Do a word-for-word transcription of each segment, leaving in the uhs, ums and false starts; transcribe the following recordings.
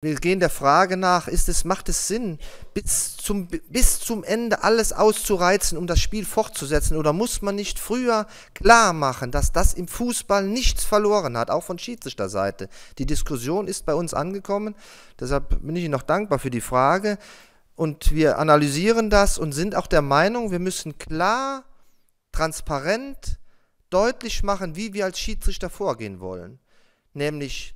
Wir gehen der Frage nach, ist es, macht es Sinn, bis zum, bis zum Ende alles auszureizen, um das Spiel fortzusetzen? Oder muss man nicht früher klar machen, dass das im Fußball nichts verloren hat, auch von Schiedsrichterseite? Die Diskussion ist bei uns angekommen, deshalb bin ich Ihnen noch dankbar für die Frage. Und wir analysieren das und sind auch der Meinung, wir müssen klar, transparent, deutlich machen, wie wir als Schiedsrichter vorgehen wollen. Nämlich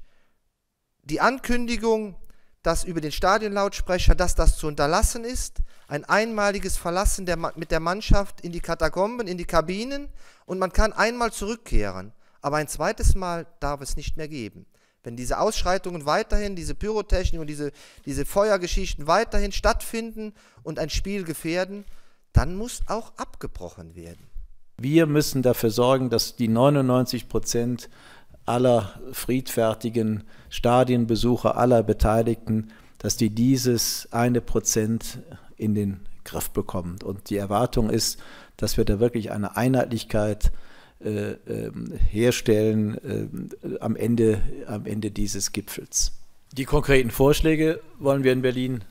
die Ankündigung, dass über den Stadionlautsprecher, dass das zu unterlassen ist, ein einmaliges Verlassen der mit der Mannschaft in die Katakomben, in die Kabinen, und man kann einmal zurückkehren, aber ein zweites Mal darf es nicht mehr geben. Wenn diese Ausschreitungen weiterhin, diese Pyrotechnik und diese, diese Feuergeschichten weiterhin stattfinden und ein Spiel gefährden, dann muss auch abgebrochen werden. Wir müssen dafür sorgen, dass die neunundneunzig Prozent aller friedfertigen Stadienbesucher, aller Beteiligten, dass die dieses eine Prozent in den Griff bekommen. Und die Erwartung ist, dass wir da wirklich eine Einheitlichkeit äh, äh, herstellen äh, am Ende, am Ende dieses Gipfels. Die konkreten Vorschläge wollen wir in Berlin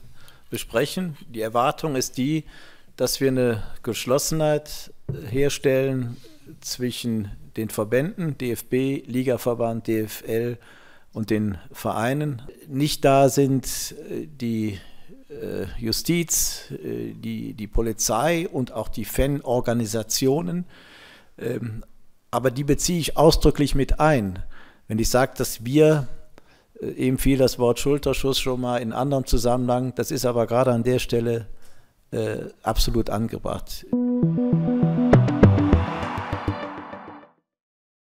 besprechen. Die Erwartung ist die, dass wir eine Geschlossenheit herstellen zwischen den Verbänden, D F B, Ligaverband, D F L und den Vereinen. Nicht da sind die Justiz, die, die Polizei und auch die Fanorganisationen, aber die beziehe ich ausdrücklich mit ein. Wenn ich sage, dass wir, eben fiel das Wort Schulterschuss schon mal in anderem Zusammenhang, das ist aber gerade an der Stelle absolut angebracht.